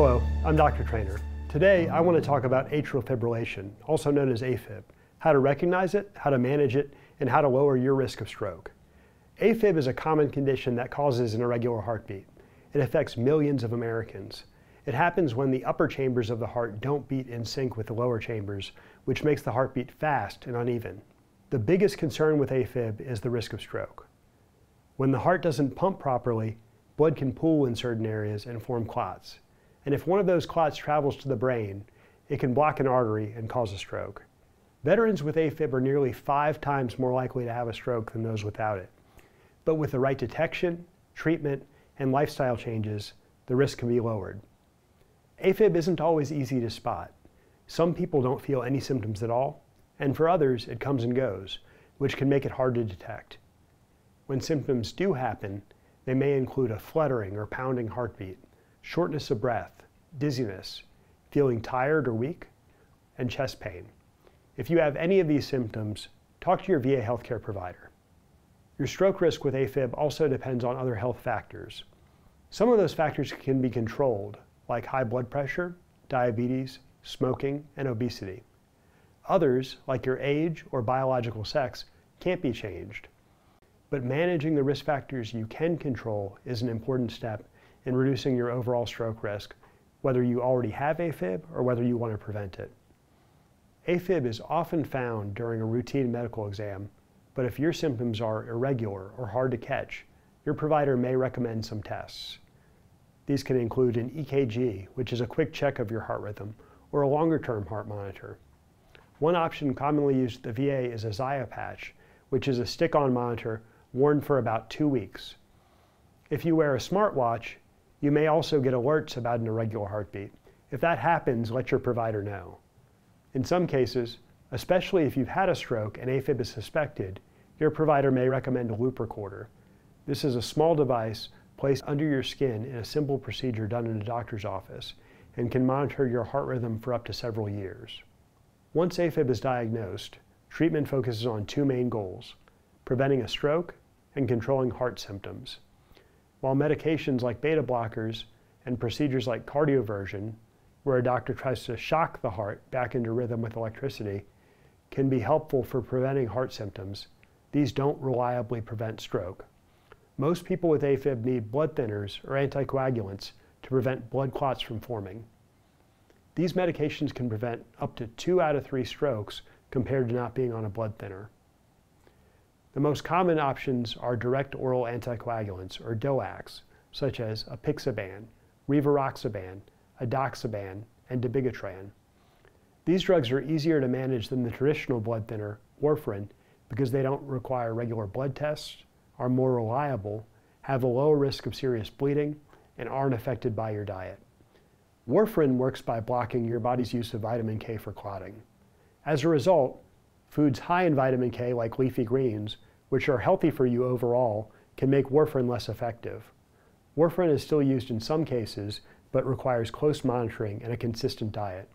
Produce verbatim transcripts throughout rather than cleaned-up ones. Hello, I'm Doctor Trainor. Today, I want to talk about atrial fibrillation, also known as AFib, how to recognize it, how to manage it, and how to lower your risk of stroke. AFib is a common condition that causes an irregular heartbeat. It affects millions of Americans. It happens when the upper chambers of the heart don't beat in sync with the lower chambers, which makes the heartbeat fast and uneven. The biggest concern with AFib is the risk of stroke. When the heart doesn't pump properly, blood can pool in certain areas and form clots. And if one of those clots travels to the brain, it can block an artery and cause a stroke. Veterans with AFib are nearly five times more likely to have a stroke than those without it. But with the right detection, treatment, and lifestyle changes, the risk can be lowered. AFib isn't always easy to spot. Some people don't feel any symptoms at all, and for others, it comes and goes, which can make it hard to detect. When symptoms do happen, they may include a fluttering or pounding heartbeat, shortness of breath, dizziness, feeling tired or weak, and chest pain. If you have any of these symptoms, talk to your V A healthcare provider. Your stroke risk with AFib also depends on other health factors. Some of those factors can be controlled, like high blood pressure, diabetes, smoking, and obesity. Others, like your age or biological sex, can't be changed. But managing the risk factors you can control is an important step in reducing your overall stroke risk, whether you already have AFib or whether you want to prevent it. AFib is often found during a routine medical exam, but if your symptoms are irregular or hard to catch, your provider may recommend some tests. These can include an E K G, which is a quick check of your heart rhythm, or a longer-term heart monitor. One option commonly used at the V A is a Zio patch, which is a stick-on monitor worn for about two weeks. If you wear a smartwatch, you may also get alerts about an irregular heartbeat. If that happens, let your provider know. In some cases, especially if you've had a stroke and AFib is suspected, your provider may recommend a loop recorder. This is a small device placed under your skin in a simple procedure done in a doctor's office and can monitor your heart rhythm for up to several years. Once AFib is diagnosed, treatment focuses on two main goals: preventing a stroke and controlling heart symptoms. While medications like beta blockers and procedures like cardioversion, where a doctor tries to shock the heart back into rhythm with electricity, can be helpful for preventing heart symptoms, these don't reliably prevent stroke. Most people with AFib need blood thinners or anticoagulants to prevent blood clots from forming. These medications can prevent up to two out of three strokes compared to not being on a blood thinner. The most common options are direct oral anticoagulants, or D O A Cs, such as apixaban, rivaroxaban, edoxaban, and dabigatran. These drugs are easier to manage than the traditional blood thinner, warfarin, because they don't require regular blood tests, are more reliable, have a low risk of serious bleeding, and aren't affected by your diet. Warfarin works by blocking your body's use of vitamin K for clotting. As a result, foods high in vitamin K, like leafy greens, which are healthy for you overall, can make warfarin less effective. Warfarin is still used in some cases, but requires close monitoring and a consistent diet.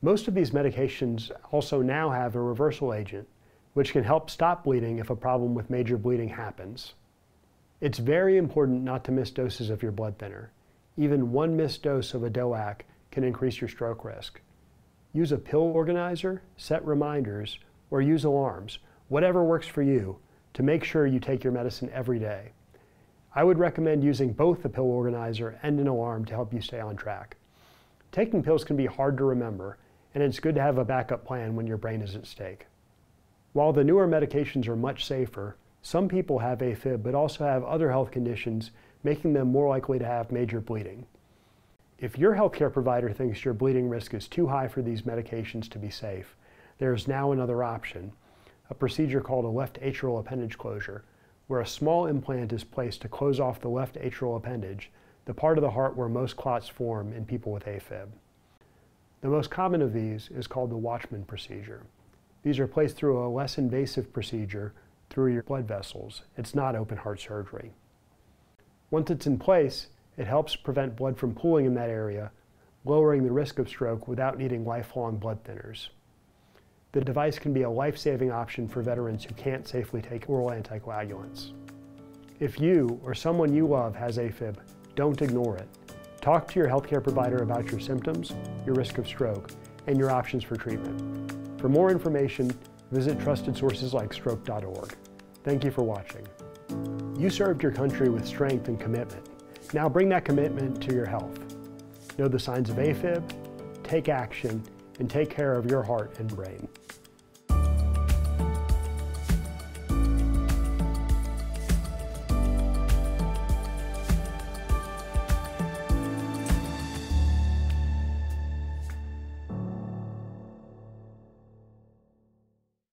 Most of these medications also now have a reversal agent, which can help stop bleeding if a problem with major bleeding happens. It's very important not to miss doses of your blood thinner. Even one missed dose of a D O A C can increase your stroke risk. Use a pill organizer, set reminders, or use alarms, whatever works for you, to make sure you take your medicine every day. I would recommend using both the pill organizer and an alarm to help you stay on track. Taking pills can be hard to remember, and it's good to have a backup plan when your brain is at stake. While the newer medications are much safer, some people have AFib but also have other health conditions, making them more likely to have major bleeding. If your healthcare provider thinks your bleeding risk is too high for these medications to be safe, there is now another option, a procedure called a left atrial appendage closure, where a small implant is placed to close off the left atrial appendage, the part of the heart where most clots form in people with AFib. The most common of these is called the Watchman procedure. These are placed through a less invasive procedure through your blood vessels. It's not open heart surgery. Once it's in place, it helps prevent blood from pooling in that area, lowering the risk of stroke without needing lifelong blood thinners. The device can be a life-saving option for veterans who can't safely take oral anticoagulants. If you or someone you love has AFib, don't ignore it. Talk to your healthcare provider about your symptoms, your risk of stroke, and your options for treatment. For more information, visit trusted sources like stroke dot org. Thank you for watching. You served your country with strength and commitment. Now bring that commitment to your health. Know the signs of AFib, take action, and take care of your heart and brain.